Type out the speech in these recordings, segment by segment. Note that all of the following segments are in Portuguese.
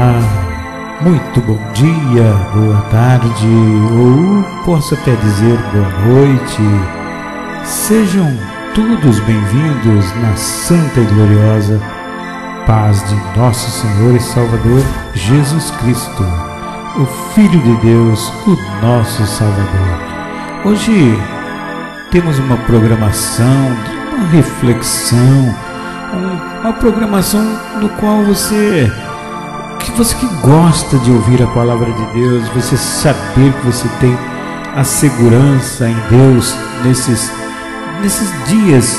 Olá, muito bom dia, boa tarde, ou posso até dizer boa noite. Sejam todos bem-vindos na santa e gloriosa paz de nosso Senhor e Salvador Jesus Cristo, o Filho de Deus, o nosso Salvador. Hoje temos uma programação, uma reflexão, uma programação no qual você que gosta de ouvir a palavra de Deus, você saber que você tem a segurança em Deus nesses dias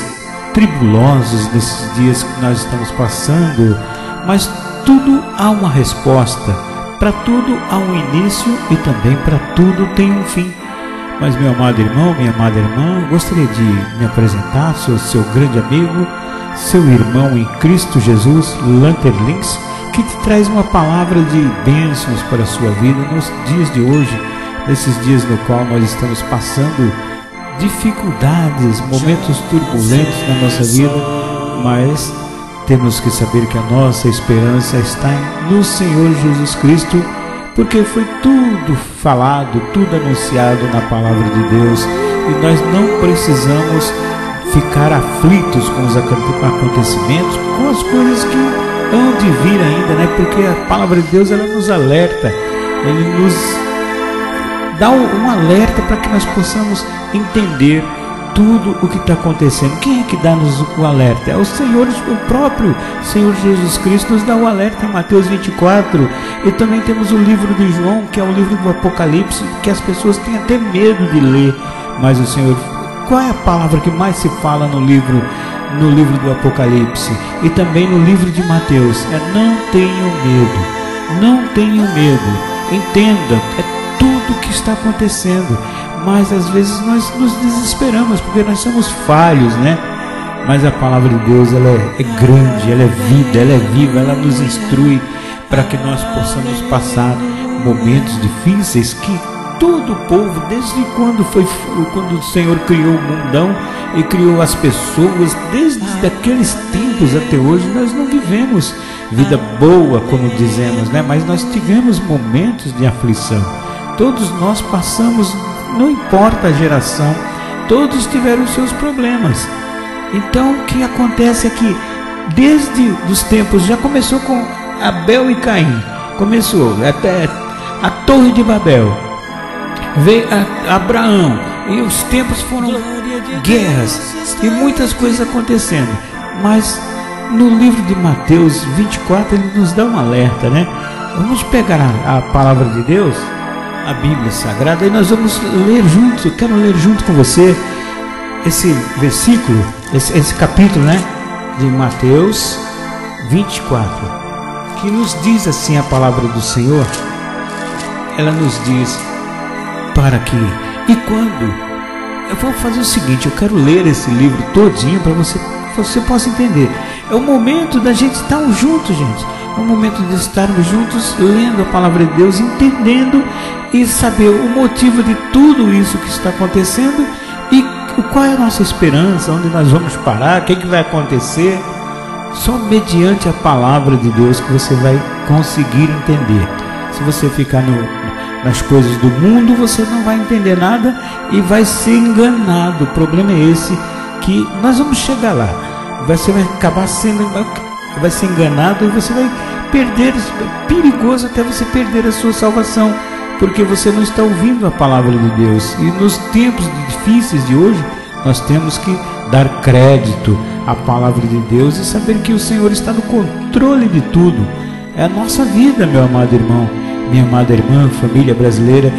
tribulosos, nesses dias que nós estamos passando, mas tudo há uma resposta, para tudo há um início e também para tudo tem um fim. Mas meu amado irmão, minha amada irmã, gostaria de me apresentar, sou seu grande amigo, seu irmão em Cristo Jesus, Lanterlins, que te traz uma palavra de bênçãos para a sua vida nos dias de hoje, nesses dias no qual nós estamos passando dificuldades, momentos turbulentos na nossa vida, mas temos que saber que a nossa esperança está no Senhor Jesus Cristo, porque foi tudo falado, tudo anunciado na palavra de Deus, e nós não precisamos ficar aflitos com os acontecimentos, com as coisas que hão de vir ainda, né? Porque a palavra de Deus, ela nos alerta, ele nos dá um alerta para que nós possamos entender tudo o que está acontecendo. Quem é que dá-nos o alerta? É o Senhor, o próprio Senhor Jesus Cristo nos dá o alerta em Mateus 24, e também temos o livro de João, que é o livro do Apocalipse, que as pessoas têm até medo de ler, mas o Senhor, qual é a palavra que mais se fala no livro do Apocalipse e também no livro de Mateus? É: não tenham medo, não tenham medo, entendam, é tudo o que está acontecendo, mas às vezes nós nos desesperamos, porque nós somos falhos, né? Mas a palavra de Deus, ela é grande, ela é vida, ela é viva, ela nos instrui para que nós possamos passar momentos difíceis que todo o povo, desde quando o Senhor criou o mundão e criou as pessoas, desde aqueles tempos até hoje, nós não vivemos vida boa, como dizemos, né? Mas nós tivemos momentos de aflição. Todos nós passamos, não importa a geração, todos tiveram seus problemas. Então o que acontece é que desde os tempos, já começou com Abel e Caim, começou até a Torre de Babel, veio Abraão, e os tempos foram guerras e muitas coisas acontecendo. Mas no livro de Mateus 24 ele nos dá um alerta, né? Vamos pegar a palavra de Deus, a Bíblia Sagrada, e nós vamos ler juntos. Eu quero ler junto com você esse versículo, esse capítulo, né, de Mateus 24, que nos diz assim a palavra do Senhor. Ela nos diz para que, e quando, eu vou fazer o seguinte, eu quero ler esse livro todinho para você possa entender. É o momento da gente estar juntos, gente. É o momento de estarmos juntos, lendo a palavra de Deus, entendendo e saber o motivo de tudo isso que está acontecendo e qual é a nossa esperança, onde nós vamos parar, o que é que vai acontecer. Só mediante a palavra de Deus que você vai conseguir entender. Se você ficar nas coisas do mundo, você não vai entender nada e vai ser enganado. O problema é esse, que nós vamos chegar lá. Você vai acabar sendo, vai ser enganado, e você vai perder, é perigoso até você perder a sua salvação, porque você não está ouvindo a palavra de Deus. E nos tempos difíceis de hoje, nós temos que dar crédito à palavra de Deus e saber que o Senhor está no controle de tudo. É a nossa vida, meu amado irmão, minha amada irmã, família brasileira.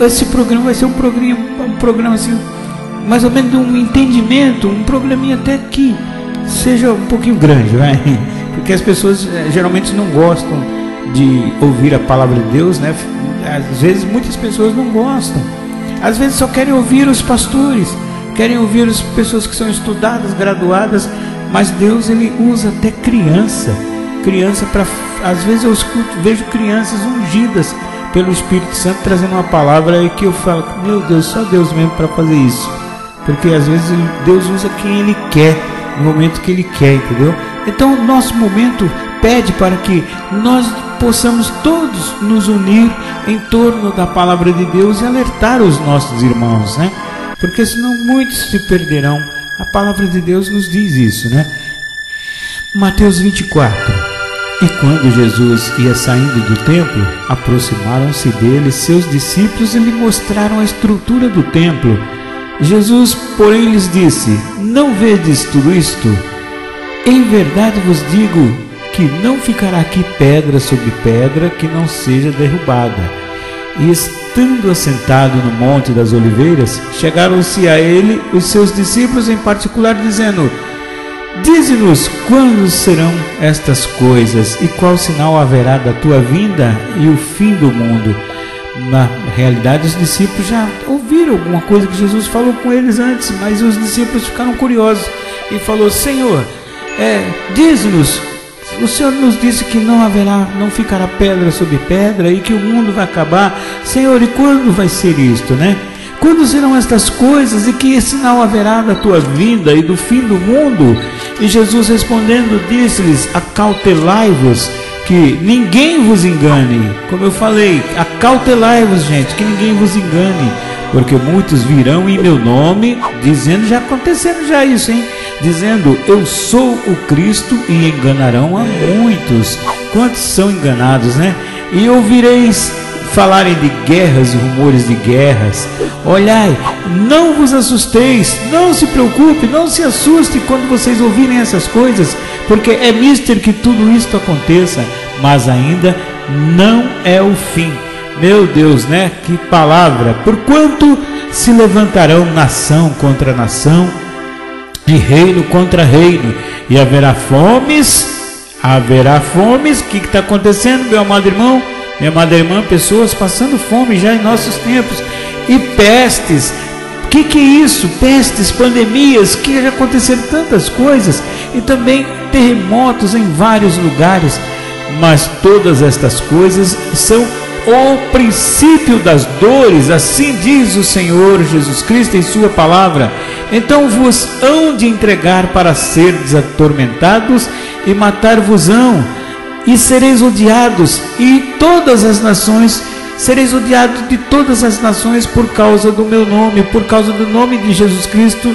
Esse programa vai ser um programa assim, mais ou menos de um entendimento, um programinha até que seja um pouquinho grande, né? Porque as pessoas geralmente não gostam de ouvir a palavra de Deus, né? Às vezes muitas pessoas não gostam, às vezes só querem ouvir os pastores, querem ouvir as pessoas que são estudadas, graduadas, mas Deus, ele usa até criança para, às vezes eu vejo crianças ungidas pelo Espírito Santo trazendo uma palavra, e que eu falo, meu Deus, só Deus mesmo para fazer isso, porque às vezes Deus usa quem ele quer, no momento que ele quer, entendeu? Então o nosso momento pede para que nós possamos todos nos unir em torno da palavra de Deus e alertar os nossos irmãos, né? Porque senão muitos se perderão. A palavra de Deus nos diz isso, né? Mateus 24. E quando Jesus ia saindo do templo, aproximaram-se dele seus discípulos e lhe mostraram a estrutura do templo. Jesus, porém, lhes disse: não vedes tudo isto? Em verdade vos digo que não ficará aqui pedra sobre pedra que não seja derrubada. E estando assentado no Monte das Oliveiras, chegaram-se a ele os seus discípulos em particular, dizendo: dize-nos quando serão estas coisas e qual sinal haverá da tua vinda e o fim do mundo. Na realidade, os discípulos já ouviram alguma coisa que Jesus falou com eles antes, mas os discípulos ficaram curiosos e falou: Senhor, diz-nos, o Senhor nos disse que não ficará pedra sobre pedra e que o mundo vai acabar. Senhor, e quando vai ser isto, né? Quando serão estas coisas e que sinal haverá da tua vinda e do fim do mundo? E Jesus respondendo disse-lhes: acautelai-vos, que ninguém vos engane. Como eu falei, acautelai-vos, gente, que ninguém vos engane, porque muitos virão em meu nome, dizendo, já acontecendo já isso, hein? Dizendo, eu sou o Cristo, e enganarão a muitos. Quantos são enganados, né? E ouvireis falarem de guerras e rumores de guerras. Olhai, não vos assusteis, não se preocupe, não se assuste quando vocês ouvirem essas coisas, porque é mister que tudo isto aconteça, mas ainda não é o fim. Meu Deus, né? Que palavra! Porquanto se levantarão nação contra nação e reino contra reino, e haverá fomes, que está acontecendo, meu amado irmão, minha amada irmã, pessoas passando fome já em nossos tempos, e pestes. Que é isso? Pestes, pandemias, que já aconteceram tantas coisas, e também terremotos em vários lugares, mas todas estas coisas são o princípio das dores, assim diz o Senhor Jesus Cristo em sua palavra. Então vos hão de entregar para serdes atormentados e matar-vos-ão, e sereis odiados, e todas as nações, sereis odiados de todas as nações por causa do meu nome, por causa do nome de Jesus Cristo.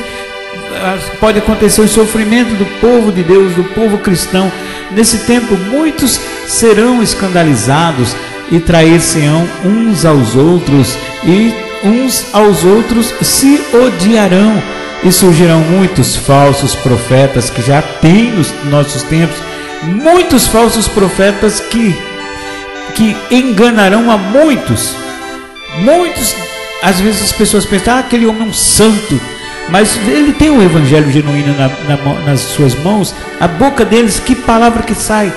Pode acontecer o sofrimento do povo de Deus, do povo cristão. Nesse tempo muitos serão escandalizados e trair-se-ão uns aos outros, e uns aos outros se odiarão, e surgirão muitos falsos profetas, que já tem nos nossos tempos, muitos falsos profetas que enganarão a muitos. Muitos, às vezes as pessoas pensam, aquele homem é um santo, mas ele tem o evangelho genuíno nas suas mãos, a boca deles, que palavra que sai,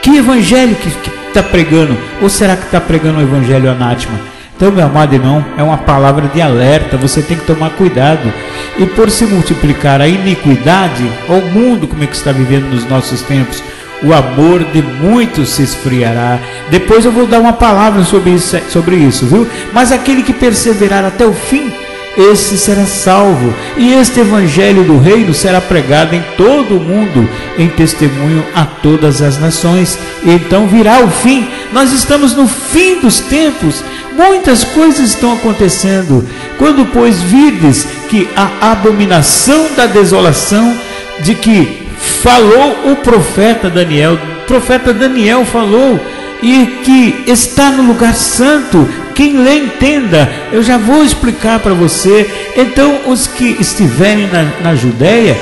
que evangelho que está pregando, ou será que está pregando o evangelho anátema? Então, meu amado irmão, é uma palavra de alerta, você tem que tomar cuidado. E por se multiplicar a iniquidade, o mundo, como é que está vivendo nos nossos tempos, o amor de muitos se esfriará. Depois eu vou dar uma palavra sobre isso, viu? Mas aquele que perseverar até o fim, esse será salvo, e este evangelho do reino será pregado em todo o mundo em testemunho a todas as nações, e então virá o fim. Nós estamos no fim dos tempos, muitas coisas estão acontecendo. Quando, pois, virdes que a abominação da desolação, de que falou o profeta Daniel falou, e que está no lugar santo, quem lê entenda, eu já vou explicar para você. Então os que estiverem na Judeia,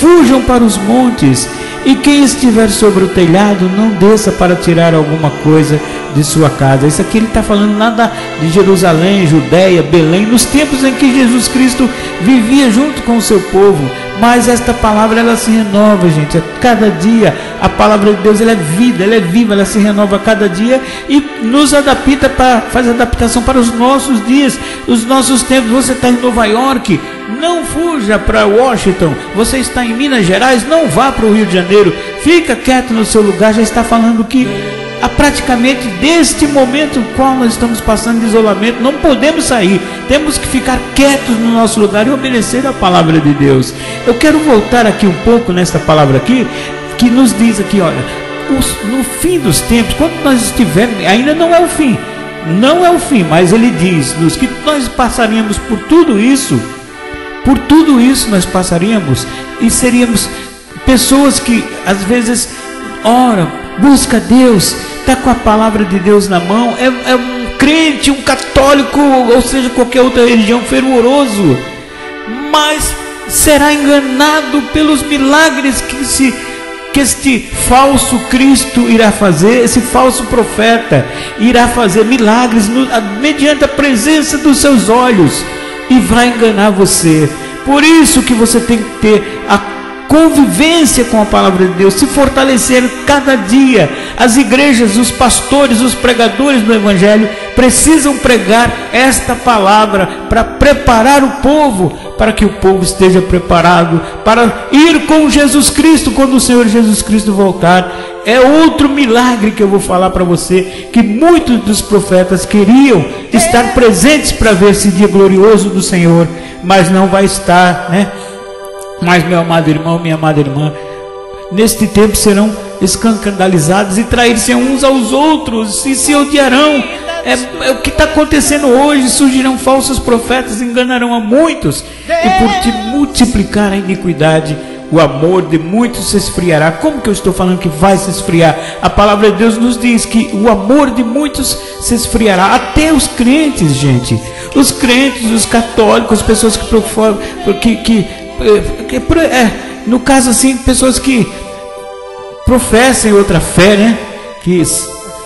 fujam para os montes, e quem estiver sobre o telhado, não desça para tirar alguma coisa de sua casa. Isso aqui ele está falando nada de Jerusalém, Judeia, Belém, nos tempos em que Jesus Cristo vivia junto com o seu povo. Mas esta palavra, ela se renova, gente, a cada dia. A palavra de Deus, ela é vida, ela é viva, ela se renova a cada dia e nos adapta, faz adaptação para os nossos dias, os nossos tempos. Você está em Nova Iorque, não fuja para Washington. Você está em Minas Gerais, não vá para o Rio de Janeiro. Fica quieto no seu lugar. Já está falando que praticamente deste momento no qual nós estamos passando de isolamento, não podemos sair, temos que ficar quietos no nosso lugar e obedecer a palavra de Deus. Eu quero voltar aqui um pouco nesta palavra aqui, que nos diz aqui, olha, no fim dos tempos, quando nós estivermos, ainda não é o fim, não é o fim, mas ele diz-nos que nós passaríamos por tudo isso nós passaríamos e seríamos pessoas que às vezes ora, busca Deus, está com a palavra de Deus na mão, é um crente, um católico, ou seja, qualquer outra religião, fervoroso, mas será enganado pelos milagres que este falso Cristo irá fazer, esse falso profeta irá fazer milagres mediante a presença dos seus olhos e vai enganar você. Por isso que você tem que ter a convivência com a palavra de Deus, se fortalecer cada dia. As igrejas, os pastores, os pregadores do evangelho precisam pregar esta palavra para preparar o povo, para que o povo esteja preparado para ir com Jesus Cristo quando o Senhor Jesus Cristo voltar. É outro milagre que eu vou falar para você, que muitos dos profetas queriam estar presentes para ver esse dia glorioso do Senhor, mas não vai estar, né? Mas meu amado irmão, minha amada irmã, neste tempo serão escandalizados e trair-se uns aos outros e se odiarão. É o que está acontecendo hoje. Surgirão falsos profetas, enganarão a muitos, e por te multiplicar a iniquidade, o amor de muitos se esfriará. Como que eu estou falando que vai se esfriar? A palavra de Deus nos diz que o amor de muitos se esfriará. Até os crentes, gente, os crentes, os católicos, pessoas que performam, no caso assim, pessoas que professem outra fé, né? Que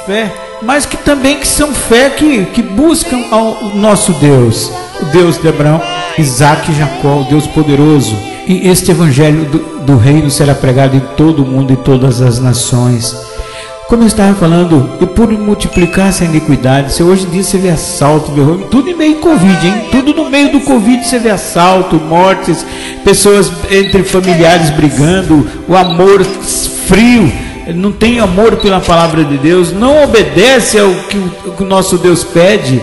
fé, mas que também que são fé que buscam ao nosso Deus, o Deus de Abraão, Isaac e Jacó, o Deus poderoso. E este evangelho do reino será pregado em todo o mundo e todas as nações. Como eu estava falando, e por multiplicar-se a iniquidade, se hoje em dia você vê assalto, tudo em meio do Covid, hein? Tudo no meio do Covid você vê assalto, mortes, pessoas entre familiares brigando, o amor frio, não tem amor pela palavra de Deus, não obedece ao que o nosso Deus pede,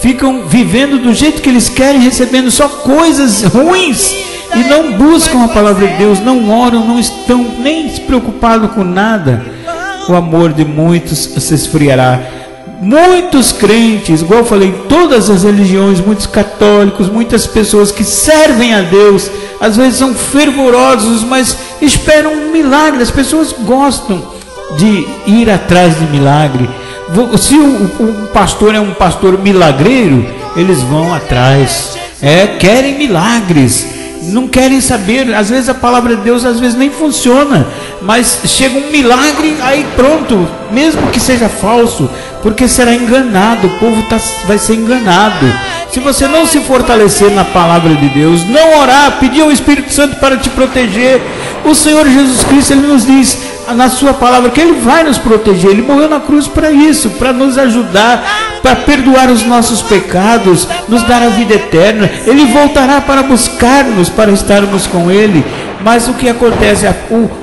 ficam vivendo do jeito que eles querem, recebendo só coisas ruins, e não buscam a palavra de Deus, não oram, não estão nem se preocupados com nada. O amor de muitos se esfriará. Muitos crentes, igual eu falei, todas as religiões, muitos católicos, muitas pessoas que servem a Deus, às vezes são fervorosos, mas esperam um milagre. As pessoas gostam de ir atrás de milagre. Se um pastor é um pastor milagreiro, eles vão atrás, querem milagres. Não querem saber, às vezes a palavra de Deus às vezes nem funciona, mas chega um milagre, aí pronto, mesmo que seja falso, porque será enganado, o povo vai ser enganado. Se você não se fortalecer na palavra de Deus, não orar, pedir ao Espírito Santo para te proteger, o Senhor Jesus Cristo, ele nos diz na sua palavra que ele vai nos proteger. Ele morreu na cruz para isso, para nos ajudar, para perdoar os nossos pecados, nos dar a vida eterna. Ele voltará para buscar-nos, para estarmos com ele. Mas o que acontece?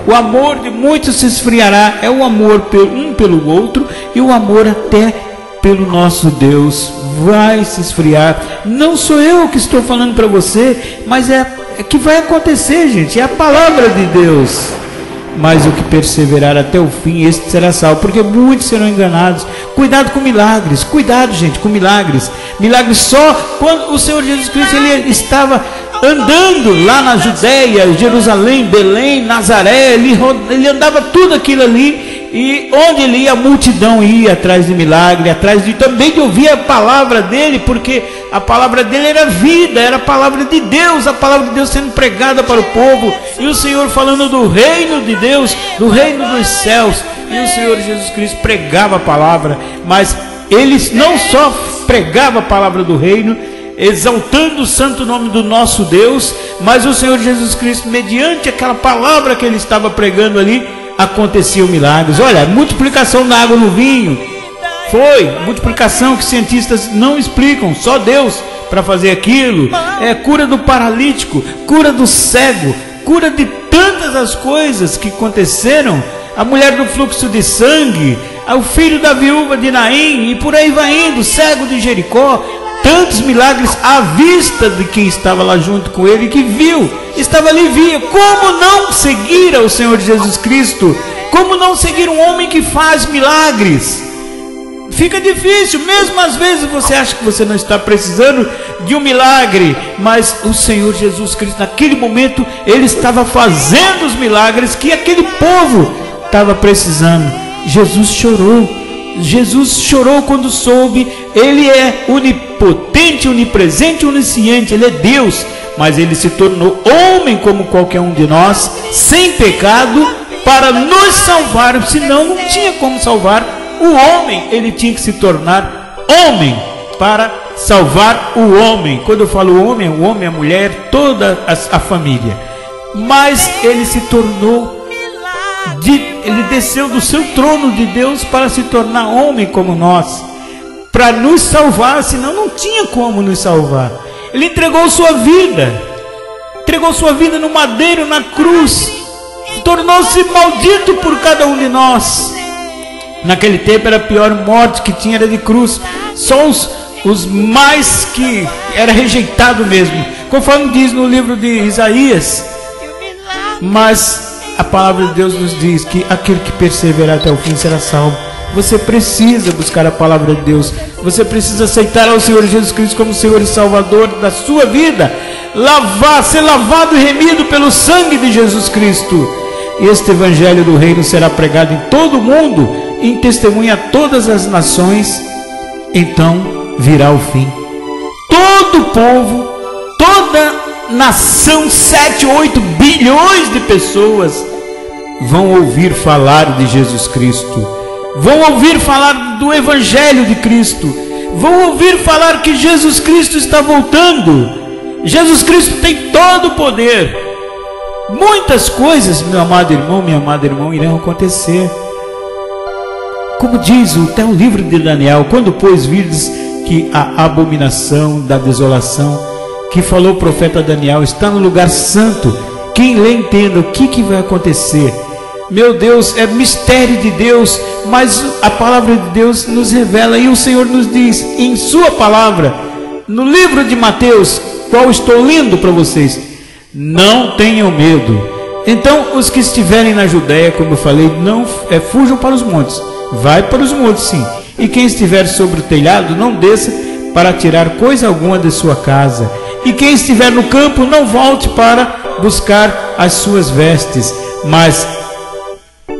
O amor de muitos se esfriará. É o amor um pelo outro, e o amor até pelo nosso Deus vai se esfriar. Não sou eu que estou falando para você, mas é que vai acontecer, gente. É a palavra de Deus. Mas o que perseverar até o fim, este será salvo, porque muitos serão enganados. Cuidado com milagres, cuidado, gente, com milagres. Milagres só quando o Senhor Jesus Cristo ele estava andando lá na Judeia, Jerusalém, Belém, Nazaré, ele andava tudo aquilo ali, e onde ele ia, a multidão ia atrás de milagre, atrás de também de ouvir a palavra dele, porque a palavra dele era vida, era a palavra de Deus, a palavra de Deus sendo pregada para o povo, e o Senhor falando do reino de Deus, do reino dos céus, e o Senhor Jesus Cristo pregava a palavra, mas ele não só pregava a palavra do reino, exaltando o santo nome do nosso Deus, mas o Senhor Jesus Cristo, mediante aquela palavra que ele estava pregando ali, aconteciam milagres. Olha, multiplicação da água no vinho, foi multiplicação que cientistas não explicam, só Deus para fazer aquilo. É cura do paralítico, cura do cego, cura de tantas as coisas que aconteceram. A mulher do fluxo de sangue, o filho da viúva de Naim, e por aí vai indo, cego de Jericó. Tantos milagres à vista de quem estava lá junto com ele, que viu, estava ali, via. Como não seguir ao Senhor Jesus Cristo? Como não seguir um homem que faz milagres? Fica difícil, mesmo às vezes você acha que você não está precisando de um milagre, mas o Senhor Jesus Cristo, naquele momento, Ele estava fazendo os milagres que aquele povo estava precisando. Jesus chorou quando soube. Ele é onipotente, onipresente, onisciente, Ele é Deus, mas Ele se tornou homem como qualquer um de nós, sem pecado, para nos salvar, senão não tinha como salvar. O homem, ele tinha que se tornar homem para salvar o homem. Quando eu falo o homem, a mulher, toda a família. Mas ele se tornou, ele desceu do seu trono de Deus para se tornar homem como nós, para nos salvar, senão não tinha como nos salvar. Ele entregou sua vida no madeiro, na cruz, tornou-se maldito por cada um de nós. Naquele tempo era a pior morte que tinha, era de cruz. Só os mais que era rejeitado mesmo, conforme diz no livro de Isaías. Mas a palavra de Deus nos diz que aquele que perseverar até o fim será salvo. Você precisa buscar a palavra de Deus. Você precisa aceitar ao Senhor Jesus Cristo como Senhor e Salvador da sua vida, ser lavado e remido pelo sangue de Jesus Cristo. Este evangelho do reino será pregado em todo o mundo, em testemunha a todas as nações. Então virá o fim. Todo povo, toda nação, 7, 8 bilhões de pessoas vão ouvir falar de Jesus Cristo, vão ouvir falar do evangelho de Cristo, vão ouvir falar que Jesus Cristo está voltando. Jesus Cristo tem todo o poder. Muitas coisas, meu amado irmão, minha amada irmã, irão acontecer. Como diz até o livro de Daniel, quando pois virdes que a abominação da desolação, que falou o profeta Daniel, está no lugar santo, quem lê entenda o que vai acontecer. Meu Deus, é mistério de Deus, mas a palavra de Deus nos revela, e o Senhor nos diz em sua palavra, no livro de Mateus, qual estou lendo para vocês: não tenham medo. Então os que estiverem na Judeia, como eu falei, não fujam para os montes. Vai para os montes, sim. E quem estiver sobre o telhado, não desça para tirar coisa alguma de sua casa. E quem estiver no campo, não volte para buscar as suas vestes. Mas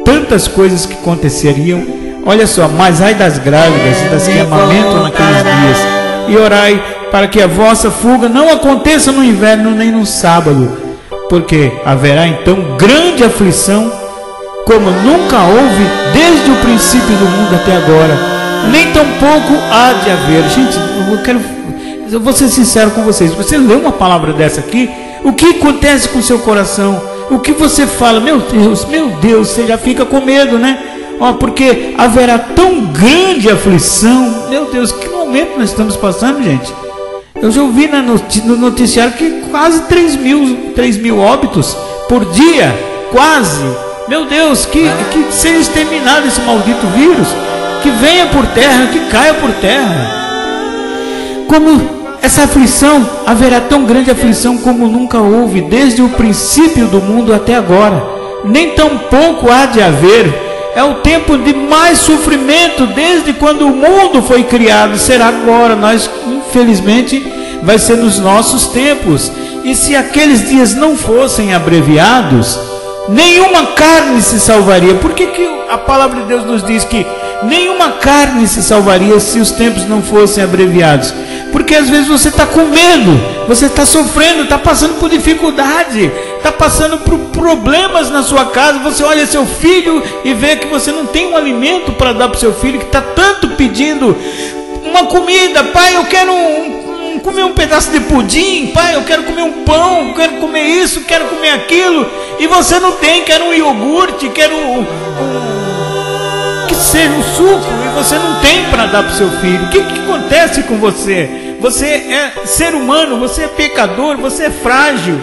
tantas coisas que aconteceriam, olha só, mas ai das grávidas e das que amamentam naqueles dias. E orai para que a vossa fuga não aconteça no inverno nem no sábado, porque haverá então grande aflição, como nunca houve desde o princípio do mundo até agora, nem tampouco há de haver. Gente, eu vou ser sincero com vocês. Você lê uma palavra dessa aqui, o que acontece com o seu coração? O que você fala? Meu Deus, você já fica com medo, né? Ó, porque haverá tão grande aflição. Meu Deus, que momento nós estamos passando, gente? Eu já ouvi no noticiário que quase 3 mil óbitos por dia, quase. Meu Deus, que seja exterminado esse maldito vírus, que venha por terra, que caia por terra. Como essa aflição, haverá tão grande aflição como nunca houve desde o princípio do mundo até agora, nem tampouco há de haver. É o tempo de mais sofrimento desde quando o mundo foi criado, será agora. Nós, infelizmente, vai ser nos nossos tempos. E se aqueles dias não fossem abreviados, nenhuma carne se salvaria. Por que a palavra de Deus nos diz que nenhuma carne se salvaria se os tempos não fossem abreviados? Porque às vezes você está com medo, você está sofrendo, está passando por dificuldade, está passando por problemas na sua casa. Você olha seu filho e vê que você não tem um alimento para dar para o seu filho, que está tanto pedindo uma comida. Pai, eu quero comer um pedaço de pudim, pai, eu quero comer um pão, quero comer isso, quero comer aquilo, e você não tem. Quero um iogurte, quero que seja um suco, e você não tem para dar para o seu filho. O que acontece com você? Você é ser humano, você é pecador, você é frágil.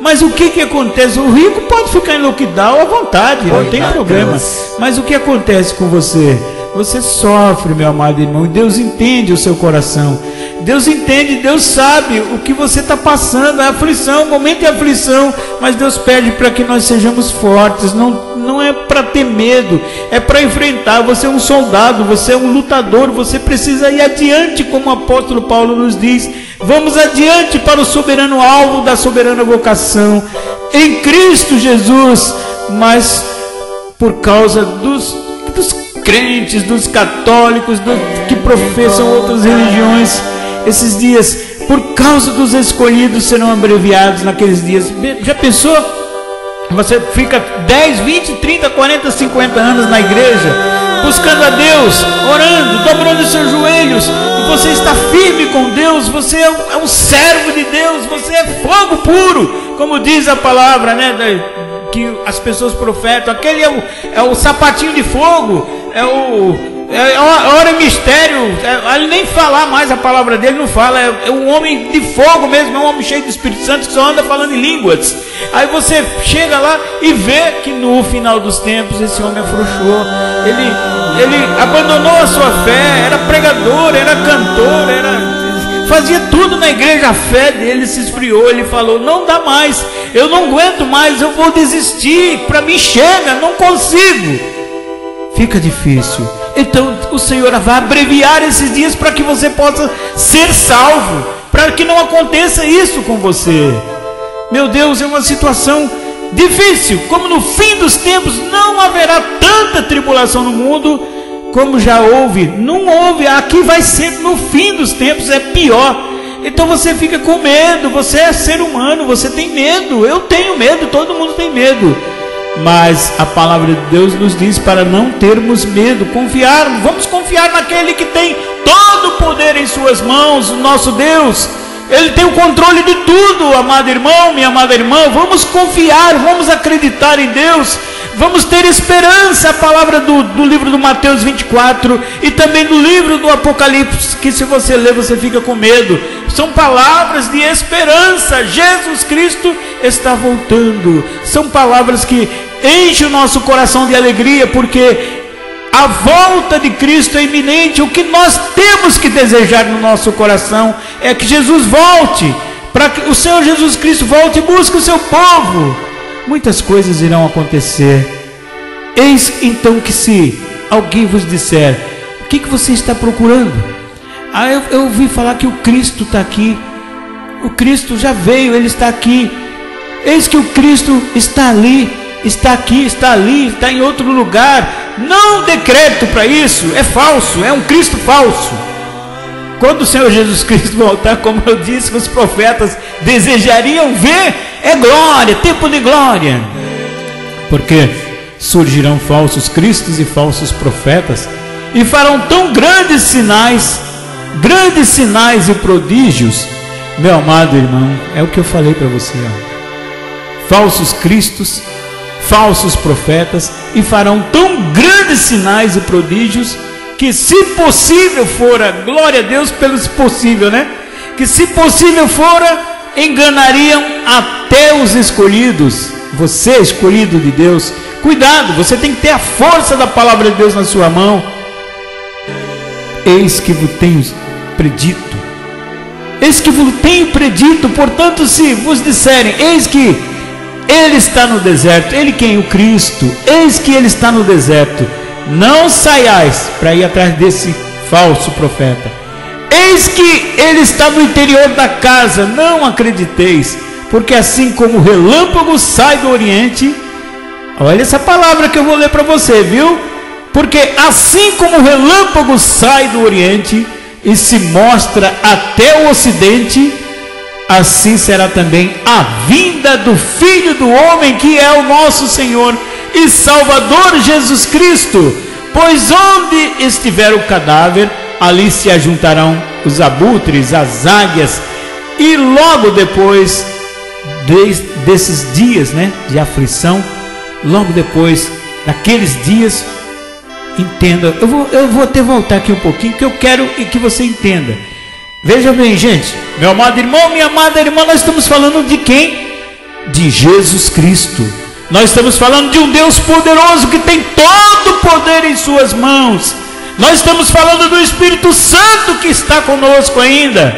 Mas o que acontece? O rico pode ficar em lockdown à vontade, não tem problema. Mas o que acontece com você? Você sofre, meu amado irmão. Deus entende o seu coração. Deus entende, Deus sabe o que você está passando. É aflição, o momento é aflição. Mas Deus pede para que nós sejamos fortes. Não é para ter medo, é para enfrentar. Você é um soldado, você é um lutador. Você precisa ir adiante, como o apóstolo Paulo nos diz. Vamos adiante para o soberano alvo da soberana vocação em Cristo Jesus. Mas por causa dos crentes, dos católicos, que professam outras religiões, esses dias, por causa dos escolhidos, serão abreviados naqueles dias. Já pensou? Você fica 10, 20, 30, 40, 50 anos na igreja, buscando a Deus, orando, dobrando os seus joelhos, e você está firme com Deus, você é um servo de Deus, você é fogo puro, como diz a palavra, que as pessoas profetam. Aquele é o sapatinho de fogo, é mistério. Ele nem falar mais a palavra dele, não fala. É um homem de fogo mesmo, é um homem cheio do Espírito Santo, que só anda falando em línguas. Aí você chega lá e vê que no final dos tempos esse homem afrouxou. Ele abandonou a sua fé. Era pregador, era cantor, fazia tudo na igreja. A fé dele se esfriou. Ele falou: não dá mais, eu não aguento mais, eu vou desistir, para mim chega, não consigo. Fica difícil. Então o Senhor vai abreviar esses dias para que você possa ser salvo, para que não aconteça isso com você. Meu Deus, é uma situação difícil. Como no fim dos tempos não haverá tanta tribulação no mundo como já houve, não houve, aqui vai ser no fim dos tempos, é pior. Então você fica com medo, você é ser humano, você tem medo, eu tenho medo, todo mundo tem medo. Mas a palavra de Deus nos diz para não termos medo, confiarmos, vamos confiar naquele que tem todo o poder em suas mãos, o nosso Deus. Ele tem o controle de tudo, amado irmão, minha amada irmã. Vamos confiar, vamos acreditar em Deus, vamos ter esperança. A palavra do livro do Mateus 24 e também do livro do Apocalipse, que se você ler você fica com medo, são palavras de esperança. Jesus Cristo está voltando, são palavras que enchem o nosso coração de alegria, porque a volta de Cristo é iminente. O que nós temos que desejar no nosso coração é que Jesus volte, para que o Senhor Jesus Cristo volte e busque o seu povo. Muitas coisas irão acontecer. Eis então que, se alguém vos disser: o que você está procurando? Eu ouvi falar que o Cristo está aqui. O Cristo já veio, ele está aqui. Eis que o Cristo está ali, está aqui, está ali, está em outro lugar. Não decreto para isso, é falso, é um Cristo falso. Quando o Senhor Jesus Cristo voltar, como eu disse, os profetas desejariam ver, é glória, tempo de glória. Porque surgirão falsos cristos e falsos profetas, e farão tão grandes sinais e prodígios. Meu amado irmão, é o que eu falei para você, ó. Falsos cristos, falsos profetas, e farão tão grandes sinais e prodígios, que se possível fora, glória a Deus pelo se possível, que se possível fora, enganariam até os escolhidos. Você é escolhido de Deus, cuidado, você tem que ter a força da palavra de Deus na sua mão. Eis que vos tenho predito, eis que vos tenho predito. Portanto, se vos disserem: eis que ele está no deserto, ele quem? O Cristo. Eis que ele está no deserto, não saiais para ir atrás desse falso profeta. Eis que ele está no interior da casa, não acrediteis, porque assim como o relâmpago sai do oriente, olha essa palavra que eu vou ler para você, viu? Porque assim como o relâmpago sai do oriente e se mostra até o ocidente, assim será também a vinda do Filho do Homem, que é o nosso Senhor e Salvador Jesus Cristo. Pois onde estiver o cadáver, ali se ajuntarão os abutres, as águias. E logo depois desses dias, de aflição, logo depois daqueles dias, entenda. Eu vou até voltar aqui um pouquinho, que eu quero que você entenda. Veja bem, gente, meu amado irmão, minha amada irmã, nós estamos falando de quem? De Jesus Cristo. Nós estamos falando de um Deus poderoso, que tem todo o poder em suas mãos. Nós estamos falando do Espírito Santo que está conosco ainda.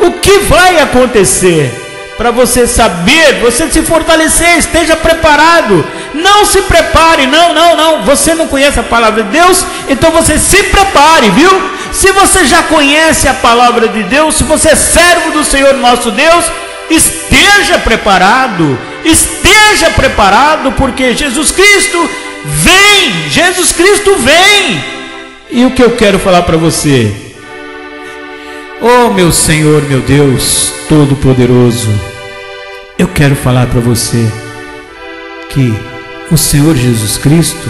O que vai acontecer? Para você saber, você se fortalecer, esteja preparado. Não se prepare, não. Você não conhece a palavra de Deus, então você se prepare, viu? Se você já conhece a palavra de Deus, se você é servo do Senhor nosso Deus, esteja preparado, porque Jesus Cristo vem, E o que eu quero falar para você? Oh, meu Senhor, meu Deus Todo-Poderoso, eu quero falar para você que o Senhor Jesus Cristo,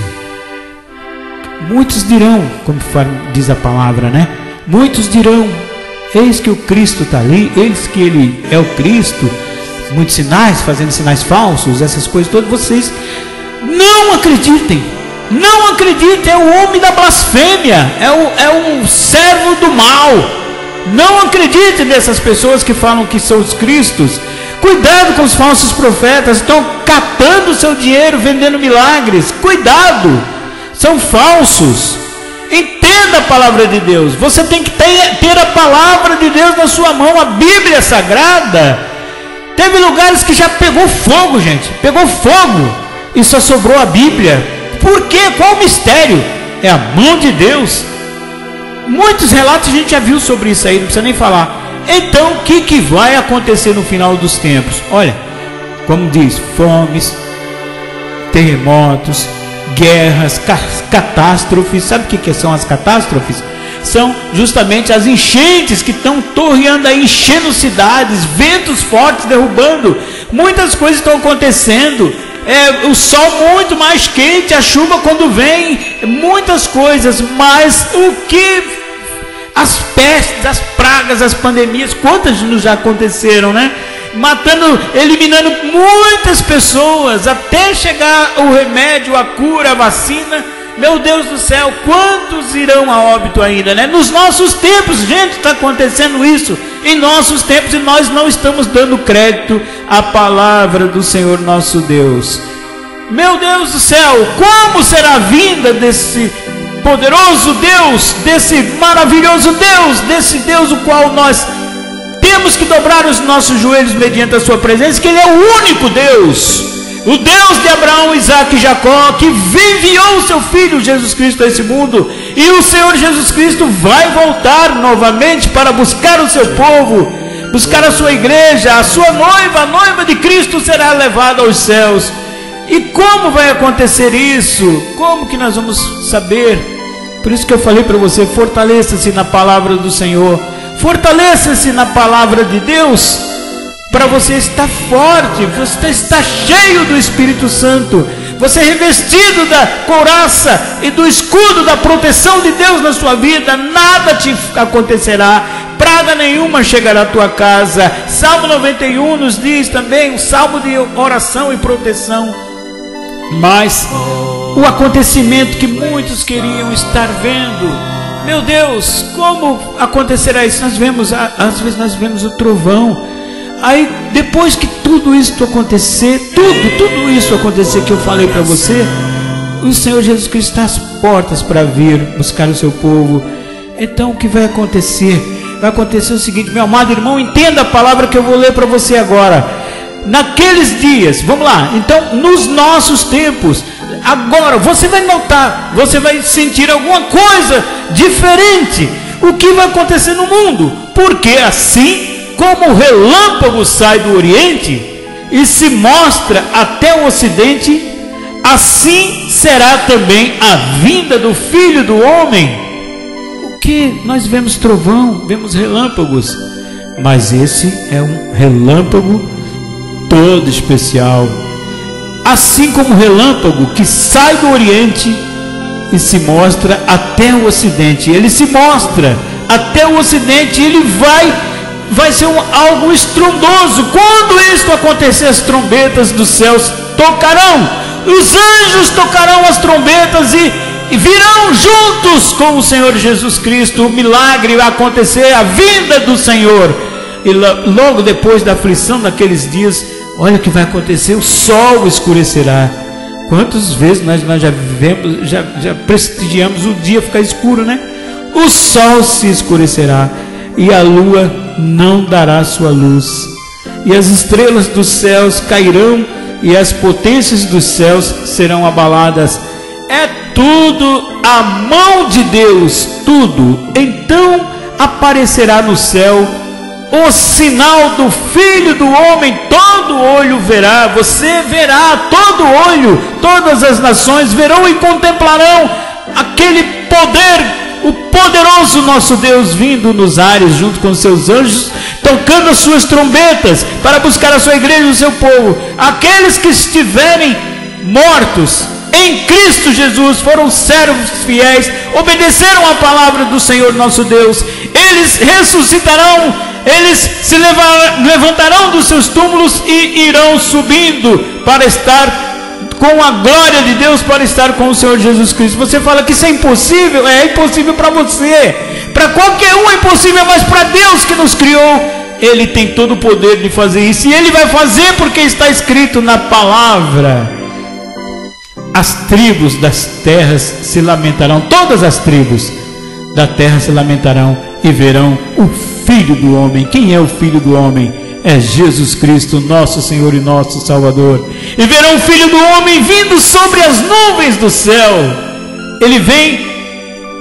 muitos dirão, como diz a palavra, né? Muitos dirão, eis que o Cristo está ali, eis que Ele é o Cristo, muitos sinais, fazendo sinais falsos, essas coisas todas. Vocês não acreditem, é o homem da blasfêmia, é um servo do mal. Não acredite nessas pessoas que falam que são os cristos. Cuidado com os falsos profetas, estão catando o seu dinheiro, vendendo milagres. Cuidado, são falsos. Entenda a palavra de Deus. Você tem que ter a palavra de Deus na sua mão, a Bíblia Sagrada. Teve lugares que já pegou fogo, gente. Pegou fogo e só sobrou a Bíblia. Por quê? Qual o mistério? É a mão de Deus. Muitos relatos a gente já viu sobre isso aí, não precisa nem falar. Então, o que vai acontecer no final dos tempos? Olha, como diz, fomes, terremotos, guerras, catástrofes. Sabe o que são as catástrofes? São justamente as enchentes que estão torreando aí, enchendo cidades, ventos fortes derrubando, muitas coisas estão acontecendo, o sol muito mais quente, a chuva quando vem, muitas coisas. Mas o que? As pestes, as pragas, as pandemias, quantas já aconteceram, né? Matando, eliminando muitas pessoas, até chegar o remédio, a cura, a vacina. Meu Deus do céu, quantos irão a óbito ainda, né? Nos nossos tempos, gente, está acontecendo isso. Em nossos tempos, e nós não estamos dando crédito à palavra do Senhor nosso Deus. Meu Deus do céu, como será a vinda desse poderoso Deus, desse maravilhoso Deus, desse Deus o qual nós temos que dobrar os nossos joelhos mediante a sua presença, que Ele é o único Deus. O Deus de Abraão, Isaac e Jacó, que enviou o seu Filho Jesus Cristo a esse mundo. E o Senhor Jesus Cristo vai voltar novamente para buscar o seu povo, buscar a sua igreja, a sua noiva. A noiva de Cristo será levada aos céus. E como vai acontecer isso? Como que nós vamos saber? Por isso que eu falei para você, fortaleça-se na palavra do Senhor, fortaleça-se na palavra de Deus, para você estar forte, você estar cheio do Espírito Santo, você revestido da couraça e do escudo da proteção de Deus na sua vida. Nada te acontecerá, praga nenhuma chegará à tua casa. Salmo 91 nos diz também, um salmo de oração e proteção. Mas o acontecimento que muitos queriam estar vendo, meu Deus, como acontecerá isso? Nós vemos, às vezes nós vemos o trovão. Aí depois que tudo isso acontecer, tudo isso acontecer que eu falei para você, o Senhor Jesus Cristo está às portas para vir buscar o seu povo. Então o que vai acontecer? Vai acontecer o seguinte, meu amado irmão, entenda a palavra que eu vou ler para você agora. Naqueles dias, vamos lá, então nos nossos tempos, agora você vai notar, você vai sentir alguma coisa diferente. O que vai acontecer no mundo? Porque assim como o relâmpago sai do Oriente e se mostra até o Ocidente, assim será também a vinda do Filho do Homem. O que? Nós vemos trovão, vemos relâmpagos, mas esse é um relâmpago todo especial. Assim como o relâmpago que sai do Oriente e se mostra até o Ocidente, ele se mostra até o Ocidente, ele vai ser algo estrondoso. Quando isto acontecer, as trombetas dos céus tocarão, os anjos tocarão as trombetas e virão juntos com o Senhor Jesus Cristo. O milagre vai acontecer, a vinda do Senhor. E logo depois da aflição daqueles dias, olha o que vai acontecer: o sol escurecerá, Quantas vezes nós já vivemos, já prestigiamos o dia ficar escuro, né? O sol se escurecerá e a lua não dará sua luz, e as estrelas dos céus cairão e as potências dos céus serão abaladas. É tudo a mão de Deus, tudo. Então aparecerá no céu o sinal do Filho do Homem, todo olho verá, você verá, todo olho, todas as nações verão e contemplarão aquele poder, o poderoso nosso Deus vindo nos ares junto com seus anjos, tocando as suas trombetas para buscar a sua igreja e o seu povo. Aqueles que estiverem mortos em Cristo Jesus, foram servos fiéis, obedeceram a palavra do Senhor nosso Deus, eles ressuscitarão, eles se levantarão dos seus túmulos e irão subindo para estar com a glória de Deus, para estar com o Senhor Jesus Cristo. Você fala que isso é impossível? É impossível para você, para qualquer um é impossível, mas para Deus que nos criou, Ele tem todo o poder de fazer isso, e Ele vai fazer, porque está escrito na palavra: as tribos das terras se lamentarão, todas as tribos da terra se lamentarão e verão o Filho do Homem. Quem é o Filho do Homem? É Jesus Cristo, nosso Senhor e nosso Salvador. E verão o Filho do Homem vindo sobre as nuvens do céu. Ele vem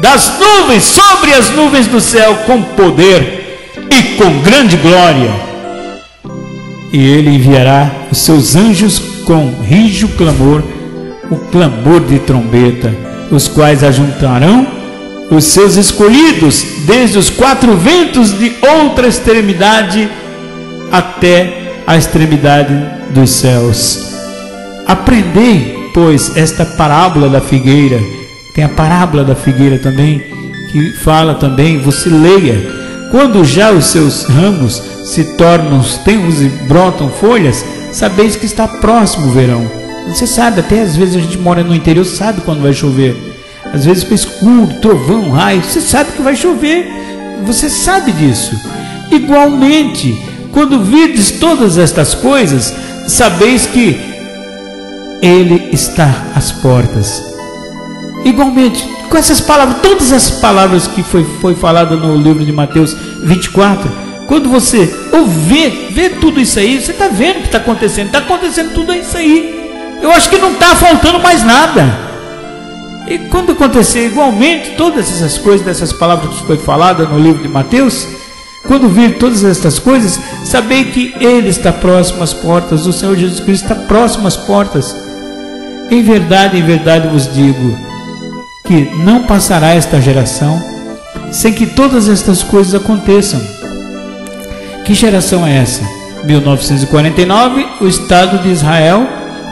das nuvens, sobre as nuvens do céu, com poder e com grande glória. E Ele enviará os seus anjos com rijo clamor, o clamor de trombeta, os quais ajuntarão os seus escolhidos desde os quatro ventos de outra extremidade até a extremidade dos céus. Aprendei, pois, esta parábola da figueira. Tem a parábola da figueira também, que fala também, você leia: quando já os seus ramos se tornam tenros e brotam folhas, sabeis que está próximo o verão. Você sabe, até às vezes a gente mora no interior, sabe quando vai chover. Às vezes fica escuro, trovão, raio, você sabe que vai chover, você sabe disso. Igualmente, quando vides todas estas coisas, sabeis que Ele está às portas. Igualmente, com essas palavras, todas as palavras que foi falada no livro de Mateus 24, quando você ouvir, ver tudo isso aí, você está vendo o que está acontecendo tudo isso aí. Eu acho que não está faltando mais nada. E quando acontecer igualmente todas essas coisas, dessas palavras que foi falada no livro de Mateus, quando vir todas estas coisas, sabei que Ele está próximo às portas, o Senhor Jesus Cristo está próximo às portas. Em verdade vos digo que não passará esta geração sem que todas estas coisas aconteçam. Que geração é essa? 1949, o Estado de Israel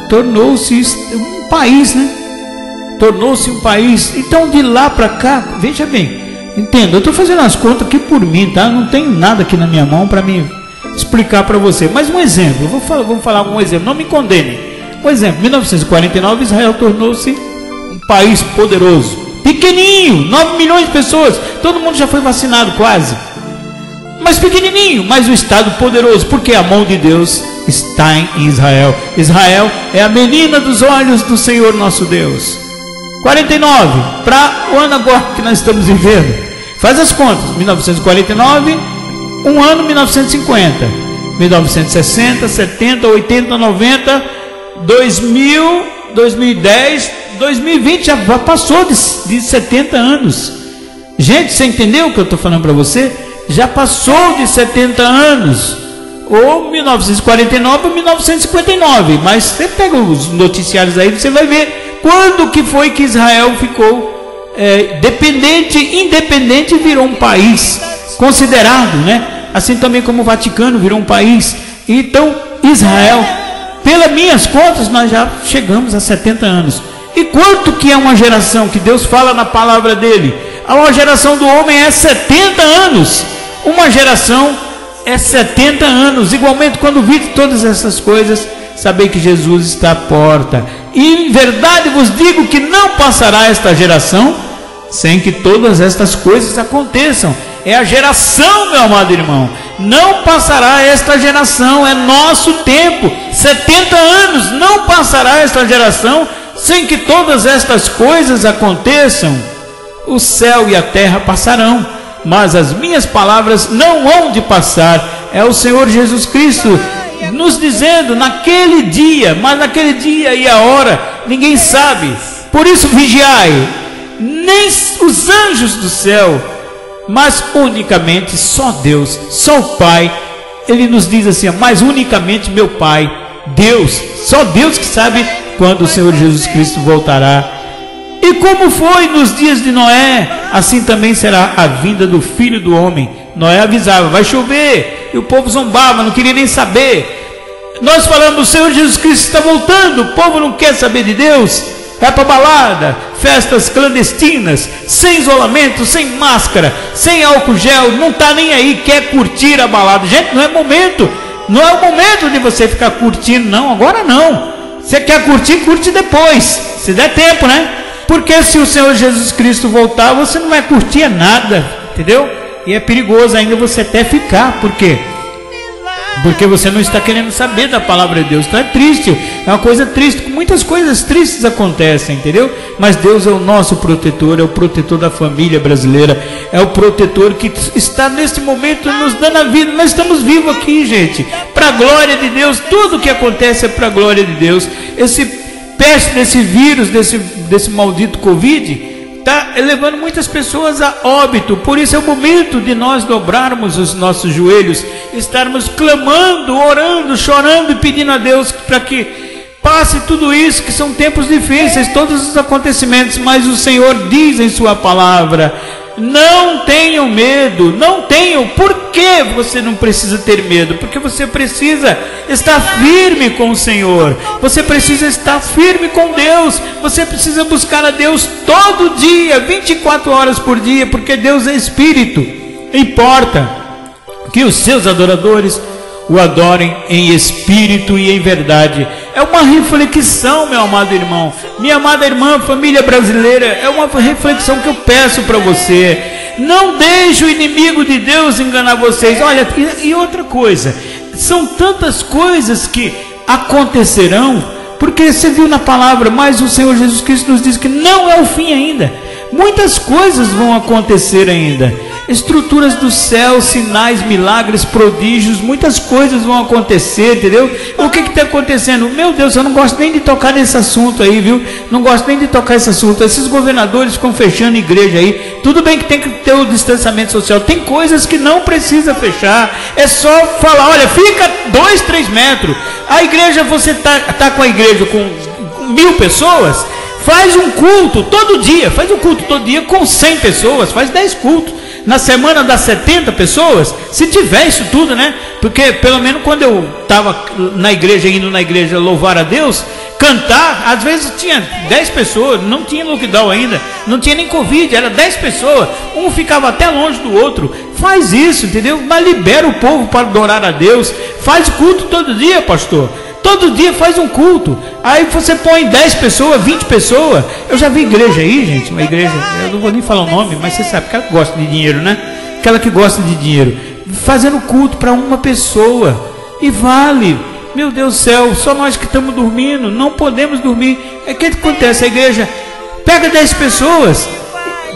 tornou-se um país, né? Tornou-se um país. Então de lá para cá, veja bem, entenda, eu estou fazendo as contas aqui por mim, tá? Não tenho nada aqui na minha mão para me explicar para você. Mas um exemplo, vamos falar um exemplo, não me condenem. Um exemplo, 1949, Israel tornou-se um país poderoso, pequenininho, 9 milhões de pessoas, todo mundo já foi vacinado quase. Mas pequenininho, mas o Estado poderoso, porque a mão de Deus está em Israel. Israel é a menina dos olhos do Senhor nosso Deus. 49, para o ano agora que nós estamos vivendo, faz as contas, 1949, um ano 1950, 1960, 70, 80, 90, 2000, 2010, 2020, já passou de 70 anos. Gente, você entendeu o que eu estou falando para você? Já passou de 70 anos, ou 1949 ou 1959, mas você pega os noticiários aí, você vai ver quando que foi que Israel ficou independente e virou um país considerado, né? Assim também como o Vaticano virou um país. Então Israel, pelas minhas contas, nós já chegamos a 70 anos. E quanto que é uma geração que Deus fala na palavra dele? Uma geração do homem é 70 anos. Uma geração é 70 anos. Igualmente, quando vi todas essas coisas, sabei que Jesus está à porta. E em verdade vos digo que não passará esta geração sem que todas estas coisas aconteçam. É a geração, meu amado irmão. Não passará esta geração, é nosso tempo. 70 anos, não passará esta geração sem que todas estas coisas aconteçam, o céu e a terra passarão, mas as minhas palavras não hão de passar. É o Senhor Jesus Cristo nos dizendo naquele dia, mas naquele dia e a hora ninguém sabe. Por isso vigiai, nem os anjos do céu, mas unicamente só Deus, só o Pai. Ele nos diz assim, mas unicamente meu Pai, Deus, só Deus que sabe quando o Senhor Jesus Cristo voltará. E como foi nos dias de Noé, assim também será a vinda do Filho do Homem. Noé avisava, vai chover, e o povo zombava, não queria nem saber. Nós falamos, o Senhor Jesus Cristo está voltando, o povo não quer saber de Deus, vai para balada, festas clandestinas, sem isolamento, sem máscara, sem álcool gel, não está nem aí, quer curtir a balada. Gente, não é momento, não é o momento de você ficar curtindo, não, agora não. Você quer curtir, curte depois, se der tempo, né? Porque se o Senhor Jesus Cristo voltar, você não vai curtir nada, entendeu? E é perigoso ainda você até ficar, por quê? Porque você não está querendo saber da palavra de Deus. Então é triste, é uma coisa triste, muitas coisas tristes acontecem, entendeu? Mas Deus é o nosso protetor, é o protetor da família brasileira, é o protetor que está neste momento nos dando a vida. Nós estamos vivos aqui, gente, para a glória de Deus. Tudo que acontece é para a glória de Deus. Esse peste desse vírus, desse maldito Covid, está levando muitas pessoas a óbito. Por isso é o momento de nós dobrarmos os nossos joelhos, estarmos clamando, orando, chorando e pedindo a Deus para que passe tudo isso, que são tempos difíceis, todos os acontecimentos. Mas o Senhor diz em sua palavra, não tenham medo, não tenham. Por que você não precisa ter medo? Porque você precisa estar firme com o Senhor, você precisa estar firme com Deus, você precisa buscar a Deus todo dia, 24 horas por dia, porque Deus é Espírito. Importa que os seus adoradores o adorem em espírito e em verdade. É uma reflexão, meu amado irmão, minha amada irmã, família brasileira. É uma reflexão que eu peço para você. Não deixe o inimigo de Deus enganar vocês. Olha, e outra coisa, são tantas coisas que acontecerão, porque você viu na palavra, mas o Senhor Jesus Cristo nos diz que não é o fim ainda. Muitas coisas vão acontecer ainda, estruturas do céu, sinais, milagres, prodígios, muitas coisas vão acontecer, entendeu? O que está acontecendo? Meu Deus, eu não gosto nem de tocar nesse assunto aí, viu? Não gosto nem de tocar nesse assunto. Esses governadores ficam fechando igreja aí. Tudo bem que tem que ter o distanciamento social, tem coisas que não precisa fechar, é só falar, olha, fica 2, 3 metros. A igreja, você tá com a igreja com 1000 pessoas, faz um culto todo dia, faz um culto todo dia com 100 pessoas, faz 10 cultos. Na semana das 70 pessoas, se tiver isso tudo, né? Porque pelo menos quando eu estava na igreja, indo na igreja louvar a Deus, cantar, às vezes tinha 10 pessoas, não tinha lockdown ainda, não tinha nem Covid, era 10 pessoas, um ficava até longe do outro. Faz isso, entendeu? Mas libera o povo para adorar a Deus, faz culto todo dia, pastor. Todo dia faz um culto. Aí você põe 10 pessoas, 20 pessoas. Eu já vi igreja aí, gente, uma igreja, eu não vou nem falar o nome, mas você sabe, aquela que gosta de dinheiro, né? Aquela que gosta de dinheiro, fazendo culto para uma pessoa. E vale, meu Deus do céu, só nós que estamos dormindo, não podemos dormir. É que acontece, a igreja pega 10 pessoas,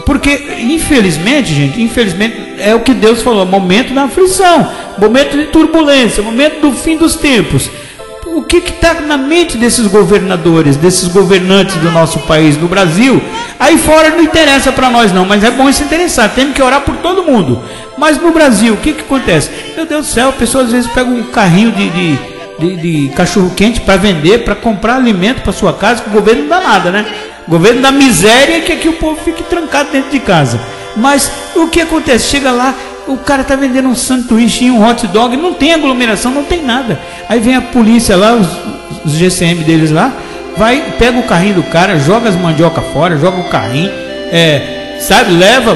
porque infelizmente, gente, infelizmente é o que Deus falou, momento da aflição, momento de turbulência, momento do fim dos tempos. O que está na mente desses governadores, desses governantes do nosso país, do Brasil? Aí fora não interessa para nós não, mas é bom se interessar, temos que orar por todo mundo. Mas no Brasil, o que acontece? Meu Deus do céu, a pessoa às vezes pega um carrinho de cachorro-quente para vender, para comprar alimento para sua casa, que o governo não dá nada, né? O governo dá miséria, que aqui o povo fique trancado dentro de casa. Mas o que acontece? Chega lá, o cara está vendendo um sanduíche, um hot dog, não tem aglomeração, não tem nada. Aí vem a polícia lá, os GCM deles lá, vai, pega o carrinho do cara, joga as mandiocas fora, joga o carrinho, sabe, leva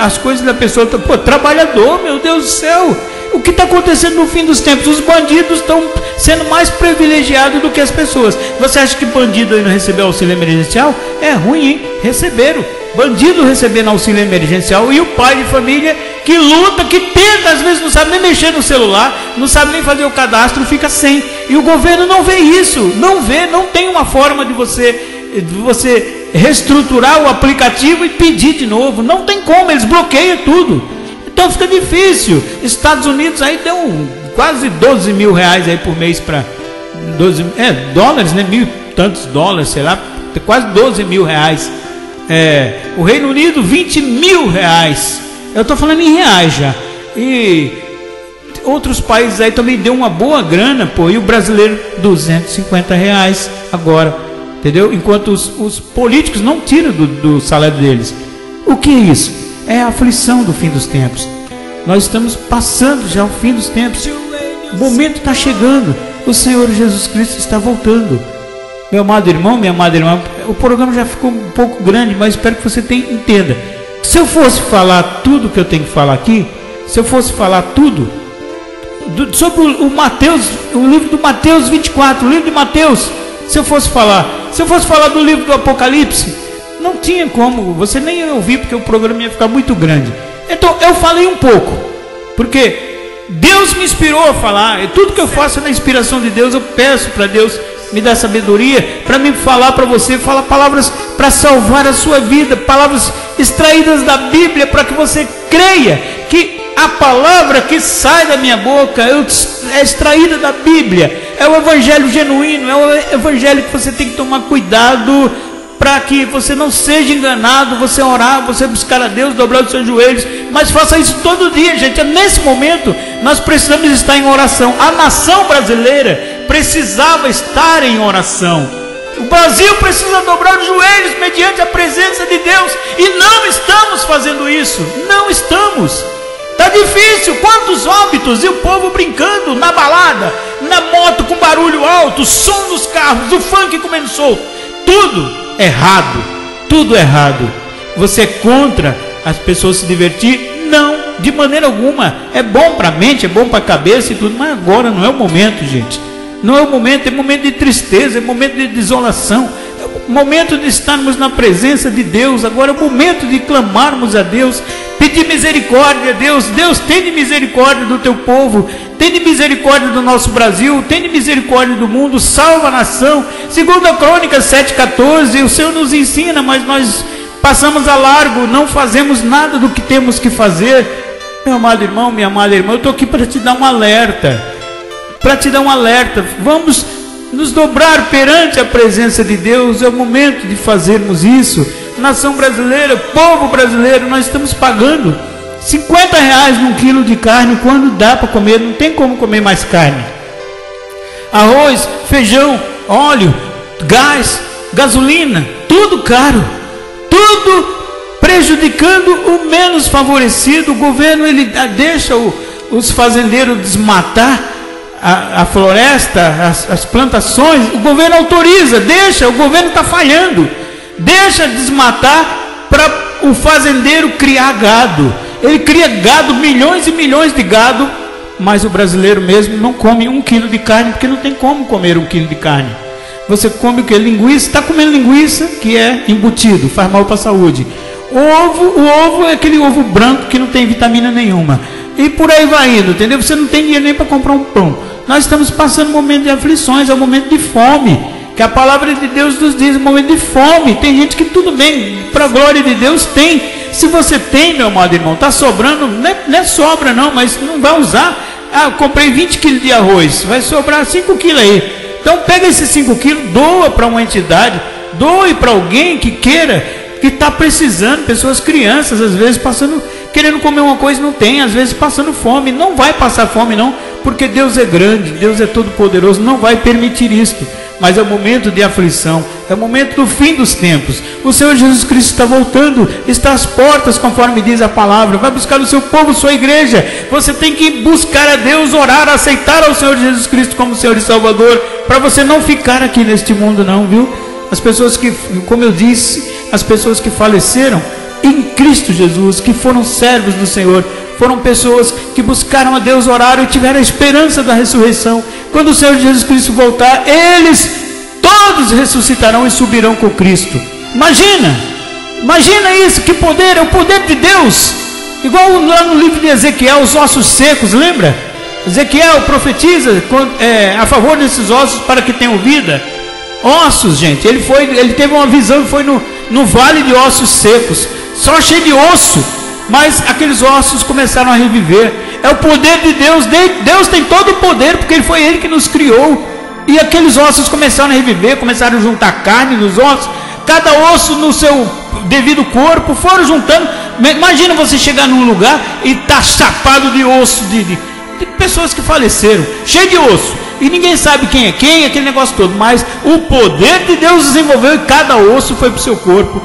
as coisas da pessoa. Pô, trabalhador, meu Deus do céu, o que está acontecendo no fim dos tempos? Os bandidos estão sendo mais privilegiados do que as pessoas. Você acha que bandido aí não recebeu auxílio emergencial? É ruim, hein? Receberam. Bandido recebendo auxílio emergencial, e o pai de família que luta, que tenta, às vezes não sabe nem mexer no celular, não sabe nem fazer o cadastro, fica sem. E o governo não vê isso, não vê, não tem uma forma de você você reestruturar o aplicativo e pedir de novo. Não tem como, eles bloqueiam tudo. Então fica difícil. Estados Unidos aí deu quase 12 mil reais aí por mês para... dólares, né? Mil e tantos dólares, sei lá. Quase 12 mil reais. O Reino Unido, 20 mil reais. Eu estou falando em reais já. E outros países aí também deu uma boa grana, pô. E o brasileiro, 250 reais agora. Entendeu? Enquanto os políticos não tiram do salário deles. O que é isso? É a aflição do fim dos tempos. Nós estamos passando já o fim dos tempos. O momento está chegando. O Senhor Jesus Cristo está voltando. Meu amado irmão, minha amada irmã, o programa já ficou um pouco grande, mas espero que você entenda. Se eu fosse falar tudo que eu tenho que falar aqui, se eu fosse falar tudo sobre o Mateus, o livro do Mateus 24, o livro de Mateus, se eu fosse falar do livro do Apocalipse, não tinha como, você nem ia ouvir, porque o programa ia ficar muito grande. Então eu falei um pouco, porque Deus me inspirou a falar, e tudo que eu faço é na inspiração de Deus. Eu peço para Deus me dar sabedoria para me falar para você, falar palavras para salvar a sua vida, palavras extraídas da Bíblia, para que você creia que a palavra que sai da minha boca é extraída da Bíblia, é o evangelho genuíno, é o evangelho que você tem que tomar cuidado para que você não seja enganado. Você orar, você buscar a Deus, dobrar os seus joelhos, mas faça isso todo dia, gente. Nesse momento nós precisamos estar em oração. A nação brasileira precisava estar em oração. O Brasil precisa dobrar os joelhos mediante a presença de Deus, e não estamos fazendo isso. Não estamos. Está difícil, quantos óbitos, e o povo brincando na balada, na moto com barulho alto, o som dos carros, o funk comendo solto. Tudo errado, tudo errado. Você é contra as pessoas se divertir? Não, de maneira alguma. É bom para a mente, é bom para a cabeça e tudo, mas agora não é o momento, gente. Não é o momento, é momento de tristeza, é momento de desolação, é momento de estarmos na presença de Deus. Agora é o momento de clamarmos a Deus, pedir misericórdia a Deus. Deus, tem misericórdia do teu povo, tem misericórdia do nosso Brasil, tem misericórdia do mundo, salva a nação. Segunda Crônica 7,14, o Senhor nos ensina, mas nós passamos a largo, não fazemos nada do que temos que fazer. Meu amado irmão, minha amada irmã, eu estou aqui para te dar um alerta. Para te dar um alerta, vamos nos dobrar perante a presença de Deus. É o momento de fazermos isso. Nação brasileira, povo brasileiro, nós estamos pagando 50 reais num quilo de carne, quando dá para comer, não tem como comer mais carne. Arroz, feijão, óleo, gás, gasolina, tudo caro, tudo prejudicando o menos favorecido. O governo, ele deixa os fazendeiros desmatar a floresta, as plantações. O governo autoriza, deixa, o governo está falhando, deixa desmatar para o fazendeiro criar gado. Ele cria gado, milhões e milhões de gado, mas o brasileiro mesmo não come um quilo de carne, porque não tem como comer um quilo de carne. Você come o que? Linguiça, está comendo linguiça, que é embutido, faz mal para a saúde. O ovo é aquele ovo branco que não tem vitamina nenhuma. E por aí vai indo, entendeu? Você não tem dinheiro nem para comprar um pão. Nós estamos passando um momento de aflições, é um momento de fome, que a palavra de Deus nos diz, é um momento de fome. Tem gente que tudo bem, para a glória de Deus tem. Se você tem, meu amado irmão, está sobrando, não é sobra não, mas não vai usar. Ah, eu comprei 20 quilos de arroz, vai sobrar 5 quilos aí. Então pega esses 5 quilos, doa para uma entidade, doe para alguém que queira, que está precisando. Pessoas, crianças, às vezes passando, querendo comer uma coisa, não tem, às vezes passando fome. Não vai passar fome não, porque Deus é grande, Deus é todo poderoso, não vai permitir isto. Mas é o momento de aflição, é o momento do fim dos tempos. O Senhor Jesus Cristo está voltando, está às portas, conforme diz a palavra. Vai buscar o seu povo, sua igreja. Você tem que buscar a Deus, orar, aceitar ao Senhor Jesus Cristo como Senhor e Salvador, para você não ficar aqui neste mundo não, viu? As pessoas que, como eu disse, as pessoas que faleceram em Cristo Jesus, que foram servos do Senhor, foram pessoas que buscaram a Deus, oraram e tiveram a esperança da ressurreição. Quando o Senhor Jesus Cristo voltar, eles todos ressuscitarão e subirão com Cristo. Imagina isso, que poder, é o poder de Deus. Igual lá no livro de Ezequiel, os ossos secos, lembra? Ezequiel profetiza a favor desses ossos para que tenham vida. Ossos, gente. Ele teve uma visão e foi no vale de ossos secos, só cheio de osso, mas aqueles ossos começaram a reviver. É o poder de Deus. Deus tem todo o poder, porque foi Ele que nos criou. E aqueles ossos começaram a reviver, começaram a juntar carne dos ossos, cada osso no seu devido corpo, foram juntando. Imagina você chegar num lugar e tá chapado de osso, de pessoas que faleceram, cheio de osso, e ninguém sabe quem é quem, aquele negócio todo. Mas o poder de Deus desenvolveu, e cada osso foi para o seu corpo,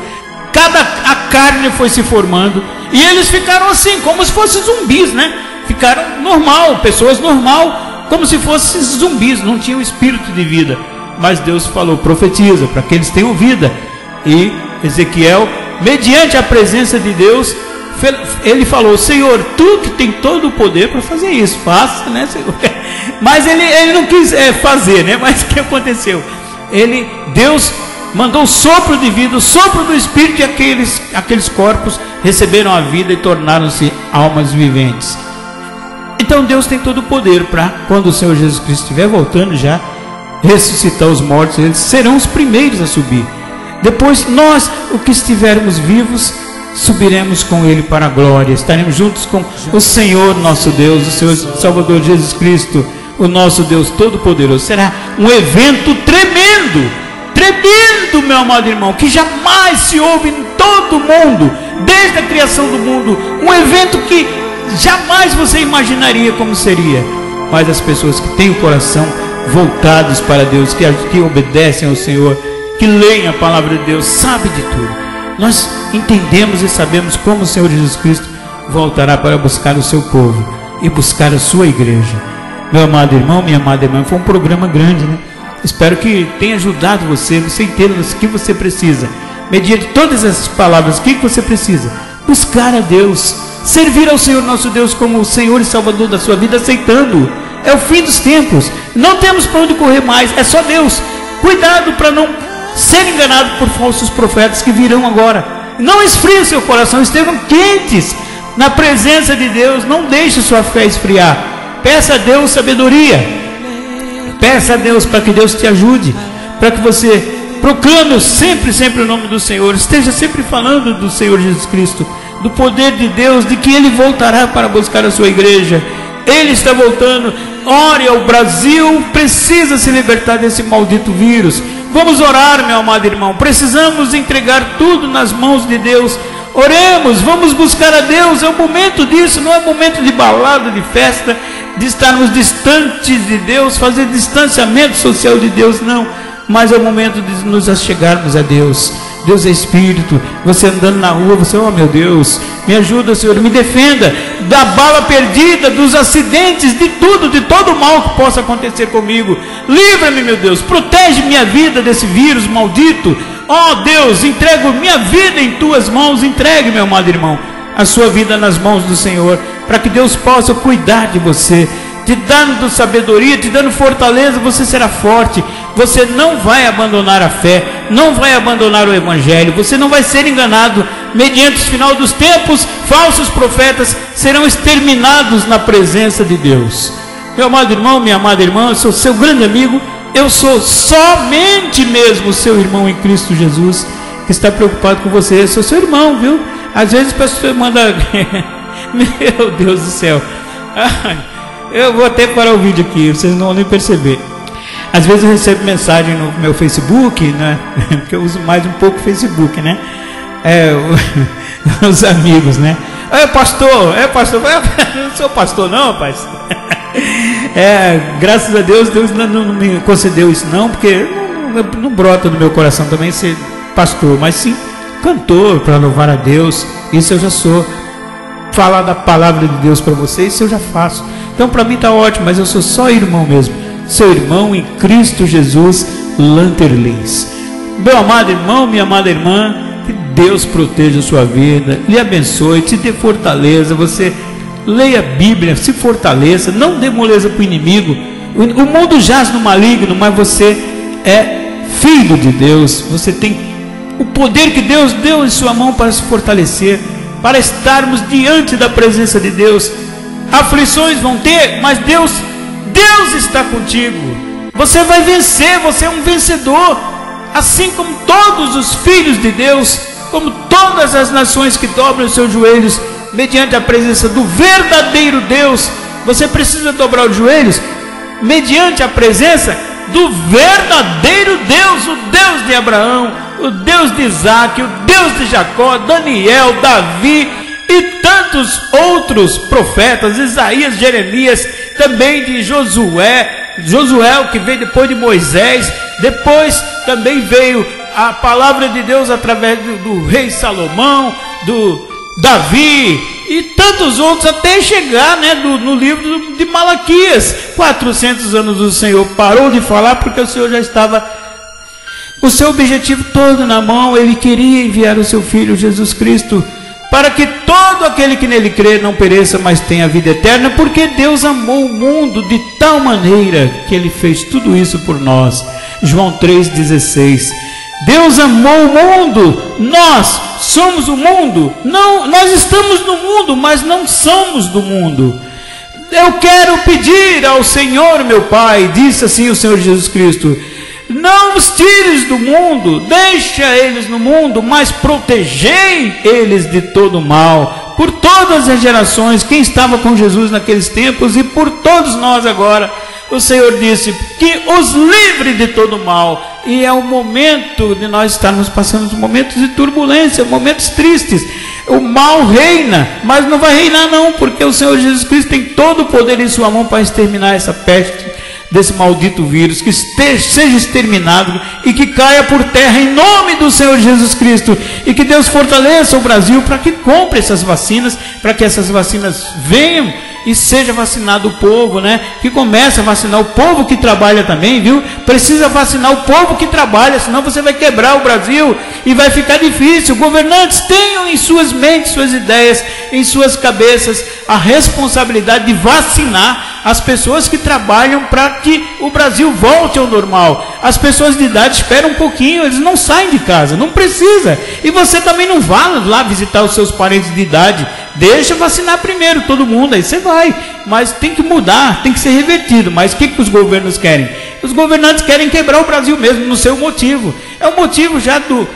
a carne foi se formando, e eles ficaram assim, como se fossem zumbis, né? Ficaram normal, pessoas normal, como se fossem zumbis, não tinham espírito de vida. Mas Deus falou: profetiza, para que eles tenham vida. E Ezequiel, mediante a presença de Deus, ele falou: Senhor, tu que tem todo o poder para fazer isso, faça, né, Senhor? Mas ele não quis fazer, né? Mas o que aconteceu? Deus mandou sopro de vida, sopro do Espírito, e aqueles corpos receberam a vida e tornaram-se almas viventes. Então Deus tem todo o poder para, quando o Senhor Jesus Cristo estiver voltando já, ressuscitar os mortos. Eles serão os primeiros a subir. Depois nós, o que estivermos vivos, subiremos com Ele para a glória. Estaremos juntos com o Senhor nosso Deus, o Senhor Salvador Jesus Cristo, o nosso Deus Todo-Poderoso. Será um evento tremendo, tremendo, meu amado irmão, que jamais se houve em todo o mundo, desde a criação do mundo. Um evento que jamais você imaginaria como seria. Mas as pessoas que têm o coração voltados para Deus, que obedecem ao Senhor, que leem a palavra de Deus, sabe de tudo. Nós entendemos e sabemos como o Senhor Jesus Cristo voltará para buscar o seu povo e buscar a sua igreja. Meu amado irmão, minha amada irmã, foi um programa grande, né? Espero que tenha ajudado você entenda o que você precisa. Mediante todas essas palavras, o que você precisa? Buscar a Deus, servir ao Senhor nosso Deus como o Senhor e Salvador da sua vida, aceitando-o. É o fim dos tempos, não temos para onde correr mais, é só Deus. Cuidado para não ser enganado por falsos profetas que virão agora. Não esfrie seu coração, estejam quentes na presença de Deus. Não deixe sua fé esfriar. Peça a Deus sabedoria, peça a Deus para que Deus te ajude, para que você proclame sempre o nome do Senhor, esteja sempre falando do Senhor Jesus Cristo, do poder de Deus, de que Ele voltará para buscar a sua igreja. Ele está voltando. Ore ao Brasil, precisa se libertar desse maldito vírus. Vamos orar, meu amado irmão. Precisamos entregar tudo nas mãos de Deus. Oremos, vamos buscar a Deus. É o momento disso, não é momento de balada, de festa, de estarmos distantes de Deus, fazer distanciamento social de Deus, não. Mas é o momento de nos achegarmos a Deus. Deus é Espírito. Você andando na rua, você, oh meu Deus, me ajuda, Senhor, me defenda da bala perdida, dos acidentes, de tudo, de todo o mal que possa acontecer comigo. Livra-me, meu Deus, protege minha vida desse vírus maldito. Oh Deus, entrego minha vida em tuas mãos. Entregue, meu amado irmão, a sua vida nas mãos do Senhor, para que Deus possa cuidar de você, te dando sabedoria, te dando fortaleza. Você será forte, você não vai abandonar a fé, não vai abandonar o Evangelho, você não vai ser enganado. Mediante o final dos tempos, falsos profetas serão exterminados na presença de Deus. Meu amado irmão, minha amada irmã, eu sou seu grande amigo, eu sou somente mesmo seu irmão em Cristo Jesus, que está preocupado com você. Eu sou seu irmão, viu? Às vezes a pessoa manda... Meu Deus do céu... Eu vou até parar o vídeo aqui, vocês não vão nem perceber. Às vezes eu recebo mensagem no meu Facebook, né? Porque eu uso mais um pouco o Facebook, né? Os amigos, né? É pastor, eu não sou pastor não, rapaz. Graças a Deus, Deus não me concedeu isso não, porque não brota do meu coração também ser pastor, mas sim cantor para louvar a Deus. Isso eu já sou. Falar da palavra de Deus para vocês, isso eu já faço. Então para mim está ótimo, mas eu sou só irmão mesmo, seu irmão em Cristo Jesus, Lanterlins. Meu amado irmão, minha amada irmã, que Deus proteja a sua vida, lhe abençoe, te dê fortaleza. Você leia a Bíblia, se fortaleça, não dê moleza para o inimigo. O mundo jaz no maligno, mas você é filho de Deus, você tem o poder que Deus deu em sua mão para se fortalecer, para estarmos diante da presença de Deus. Aflições vão ter, mas Deus está contigo. Você vai vencer, você é um vencedor. Assim como todos os filhos de Deus, como todas as nações que dobram os seus joelhos mediante a presença do verdadeiro Deus, você precisa dobrar os joelhos mediante a presença do verdadeiro Deus, o Deus de Abraão, o Deus de Isaac, o Deus de Jacó, Daniel, Davi e tantos outros profetas, Isaías, Jeremias, também de Josué, que veio depois de Moisés. Depois também veio a palavra de Deus através do rei Salomão, do Davi e tantos outros, até chegar, né, no livro de Malaquias. 400 anos o Senhor parou de falar, porque o Senhor já estava o seu objetivo todo na mão. Ele queria enviar o seu Filho Jesus Cristo, para que todo aquele que nele crê não pereça, mas tenha vida eterna, porque Deus amou o mundo de tal maneira que Ele fez tudo isso por nós. João 3,16. Deus amou o mundo, nós somos o mundo. Não, nós estamos no mundo, mas não somos do mundo. Eu quero pedir ao Senhor meu Pai, disse assim o Senhor Jesus Cristo, não os tires do mundo, deixa eles no mundo, mas protegei eles de todo mal. Por todas as gerações, quem estava com Jesus naqueles tempos e por todos nós agora, o Senhor disse que os livre de todo mal. E é o momento de nós estarmos passando momentos de turbulência, momentos tristes. O mal reina, mas não vai reinar não, porque o Senhor Jesus Cristo tem todo o poder em sua mão para exterminar essa peste, desse maldito vírus, que seja exterminado e que caia por terra em nome do Senhor Jesus Cristo. E que Deus fortaleça o Brasil para que compre essas vacinas, para que essas vacinas venham e seja vacinado o povo, né? Que comece a vacinar o povo que trabalha também, viu? Precisa vacinar o povo que trabalha, senão você vai quebrar o Brasil e vai ficar difícil. Governantes, tenham em suas mentes, suas ideias, em suas cabeças, a responsabilidade de vacinar as pessoas que trabalham para que o Brasil volte ao normal. As pessoas de idade esperam um pouquinho, eles não saem de casa, não precisa. E você também não vá lá visitar os seus parentes de idade. Deixa vacinar primeiro todo mundo, aí você vai. Mas tem que mudar, tem que ser revertido. Mas o que os governos querem? Os governantes querem quebrar o Brasil mesmo, no seu motivo. É o motivo já do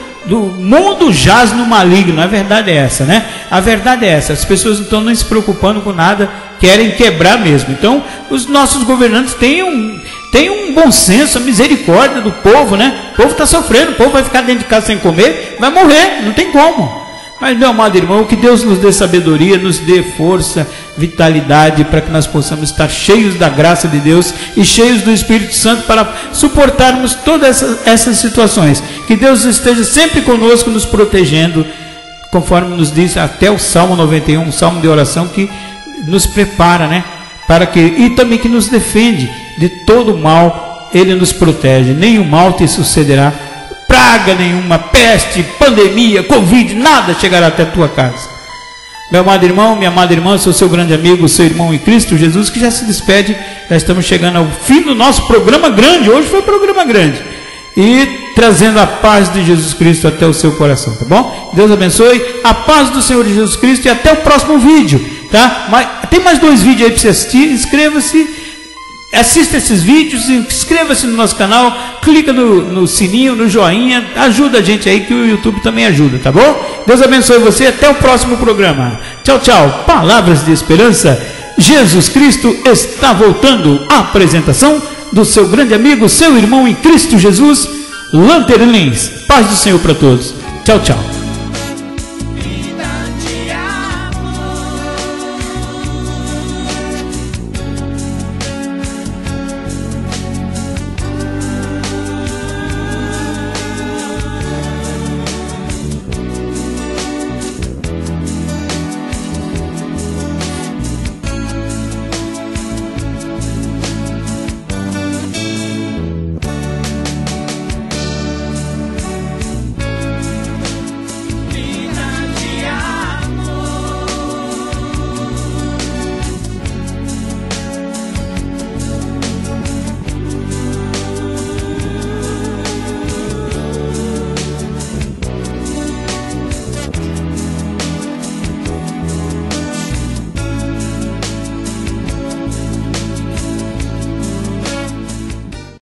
mundo jaz no maligno. A verdade é essa, né? A verdade é essa. As pessoas não estão nem se preocupando com nada, querem quebrar mesmo. Então, os nossos governantes têm um bom senso, a misericórdia do povo, né? O povo está sofrendo, o povo vai ficar dentro de casa sem comer, vai morrer, não tem como. Mas, meu amado irmão, que Deus nos dê sabedoria, nos dê força, vitalidade, para que nós possamos estar cheios da graça de Deus e cheios do Espírito Santo para suportarmos todas essas situações. Que Deus esteja sempre conosco, nos protegendo, conforme nos diz até o Salmo 91, um salmo de oração que nos prepara, né? Para que, e também que nos defende de todo o mal, Ele nos protege. Nenhum mal te sucederá, praga nenhuma, peste, pandemia, Covid, nada chegará até a tua casa. Meu amado irmão, minha amada irmã, sou seu grande amigo, seu irmão em Cristo Jesus, que já se despede. Já estamos chegando ao fim do nosso programa grande. Hoje foi um programa grande. E trazendo a paz de Jesus Cristo até o seu coração, tá bom? Deus abençoe, a paz do Senhor Jesus Cristo e até o próximo vídeo, tá? Mas tem mais 2 vídeos aí para você assistir. Inscreva-se. Assista esses vídeos, inscreva-se no nosso canal, clica no sininho, no joinha, ajuda a gente aí que o YouTube também ajuda, tá bom? Deus abençoe você, até o próximo programa. Tchau, tchau. Palavras de esperança. Jesus Cristo está voltando. A apresentação do seu grande amigo, seu irmão em Cristo Jesus, Lanterlins. Paz do Senhor para todos. Tchau, tchau.